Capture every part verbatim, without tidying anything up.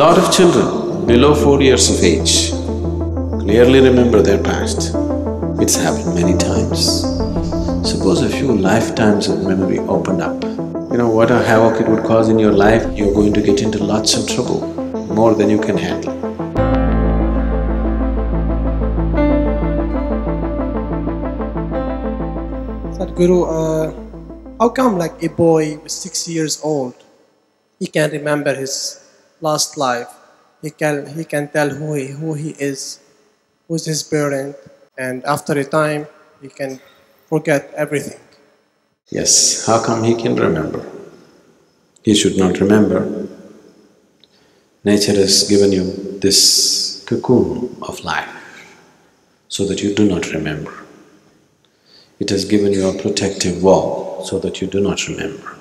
Lot of children below four years of age clearly remember their past. It's happened many times. Suppose a few lifetimes of memory opened up. You know what a havoc it would cause in your life, you're going to get into lots of trouble, more than you can handle. Sadhguru, uh, how come like a boy who is six years old, he can remember his last life, he can, he can tell who he, who he is, who's his parent, and after a time, he can forget everything? Yes, how come he can remember? He should not remember. Nature has given you this cocoon of life so that you do not remember. It has given you a protective wall so that you do not remember.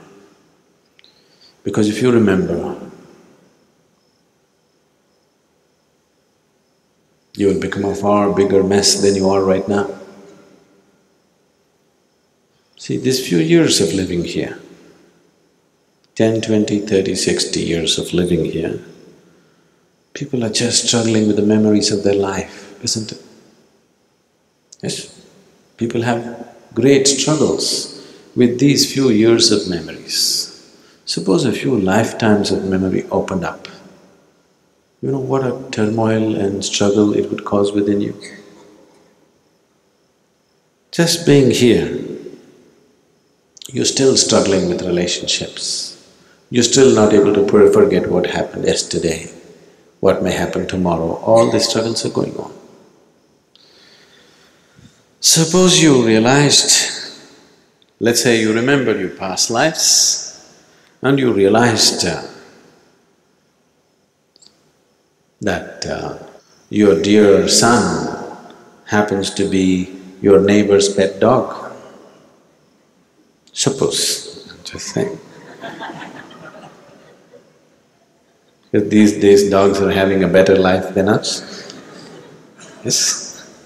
Because if you remember, you will become a far bigger mess than you are right now. See, these few years of living here, ten, twenty, thirty, sixty years of living here, people are just struggling with the memories of their life, isn't it? Yes, people have great struggles with these few years of memories. Suppose a few lifetimes of memory opened up. You know what a turmoil and struggle it would cause within you? Just being here, you're still struggling with relationships. You're still not able to forget what happened yesterday, what may happen tomorrow. All these struggles are going on. Suppose you realized, let's say you remember your past lives and you realized uh, that uh, your dear son happens to be your neighbor's pet dog. Suppose, I'm just saying. Because these days dogs are having a better life than us. Yes?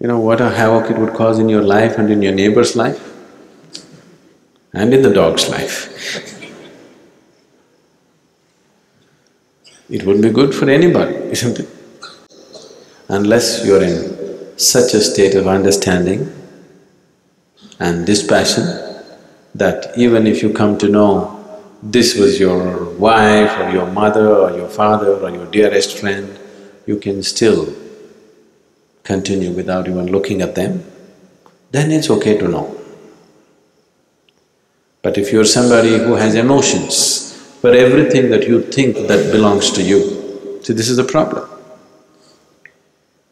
You know what a havoc it would cause in your life and in your neighbor's life and in the dog's life. It wouldn't be good for anybody, isn't it? Unless you're in such a state of understanding and dispassion that even if you come to know this was your wife or your mother or your father or your dearest friend, you can still continue without even looking at them, then it's okay to know. But if you're somebody who has emotions for everything that you think that belongs to you. See, this is the problem.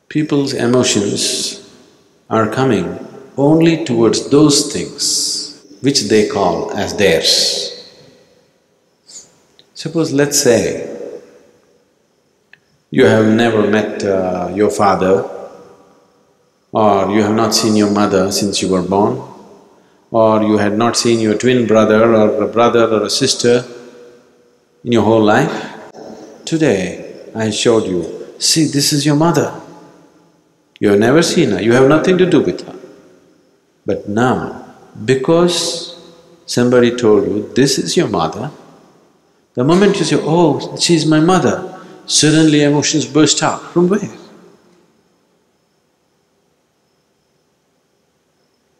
People's emotions are coming only towards those things which they call as theirs. Suppose, let's say, you have never met uh, your father, or you have not seen your mother since you were born, or you had not seen your twin brother or a brother or a sister in your whole life. Today, I showed you, see, this is your mother. You have never seen her, you have nothing to do with her. But now, because somebody told you, this is your mother, the moment you say, oh, she's my mother, suddenly emotions burst out. From where?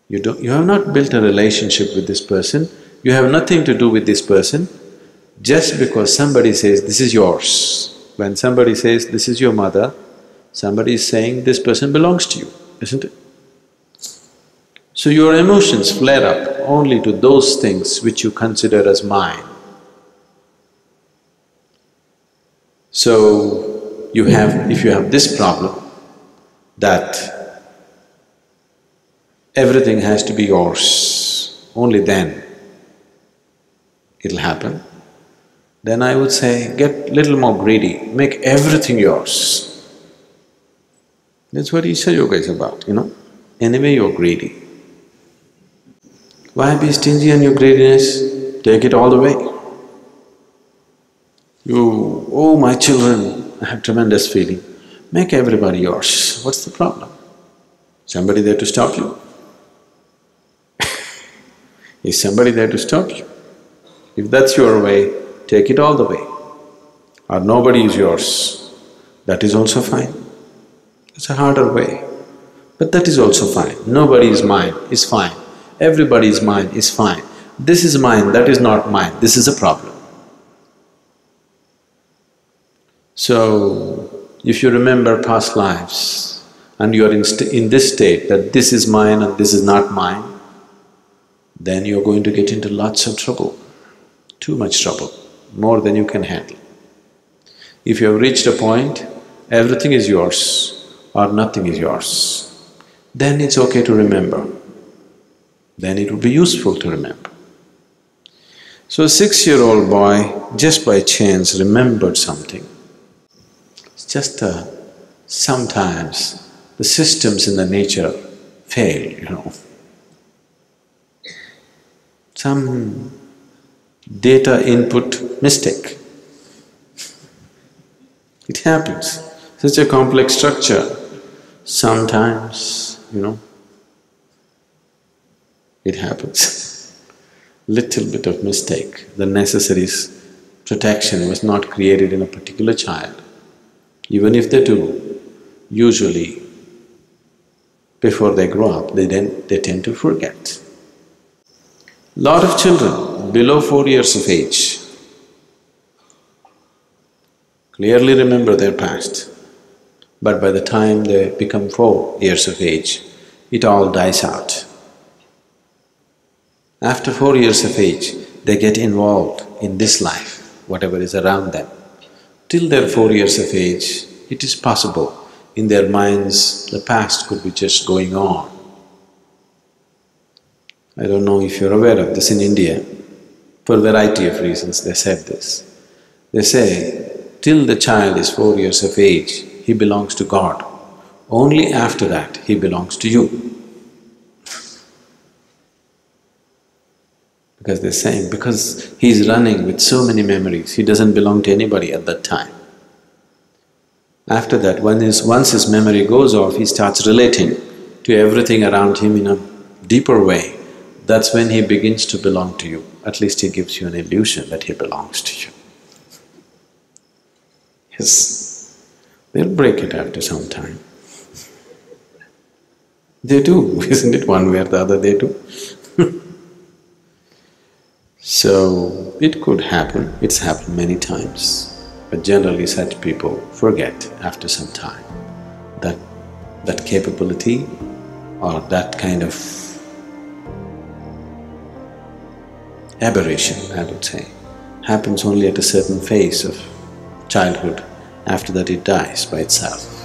You don't… you have not built a relationship with this person, you have nothing to do with this person. Just because somebody says, this is yours. When somebody says, this is your mother, somebody is saying, this person belongs to you, isn't it? So your emotions flare up only to those things which you consider as mine. So, you have… if you have this problem that everything has to be yours, only then it'll happen. Then I would say, get little more greedy, make everything yours. That's what Isha Yoga is about, you know. Anyway, you're greedy. Why be stingy on your greediness? Take it all the way. You, oh my children, I have tremendous feeling. Make everybody yours. What's the problem? Somebody there to stop you? Is somebody there to stop you? If that's your way, take it all the way. Or nobody is yours, that is also fine. It's a harder way, but that is also fine. Nobody is mine is fine, everybody is mine is fine. This is mine, that is not mine, this is a problem. So, if you remember past lives and you are in, st in this state that this is mine and this is not mine, then you are going to get into lots of trouble, too much trouble, more than you can handle. If you have reached a point, everything is yours or nothing is yours, then it's okay to remember, then it would be useful to remember. So a six-year-old boy just by chance remembered something. It's just a… sometimes the systems in the nature fail, you know. Some data input mistake. It happens. Such a complex structure, sometimes, you know, it happens. Little bit of mistake, the necessary protection was not created in a particular child. Even if they do, usually before they grow up, they then… they tend to forget. Lot of children below four years of age clearly remember their past, but by the time they become four years of age, it all dies out. After four years of age, they get involved in this life, whatever is around them. Till they're four years of age, it is possible in their minds the past could be just going on. I don't know if you're aware of this in India, for a variety of reasons they said this. They say, till the child is four years of age, he belongs to God. Only after that, he belongs to you. Because they're saying, because he's running with so many memories, he doesn't belong to anybody at that time. After that, when his, once his memory goes off, he starts relating to everything around him in a deeper way. That's when he begins to belong to you. At least he gives you an illusion that he belongs to you. Yes, they'll break it after some time. They do, isn't it? One way or the other, they do. So, it could happen, it's happened many times, but generally such people forget after some time that that capability or that kind of aberration, I would say, happens only at a certain phase of childhood. After that, it dies by itself.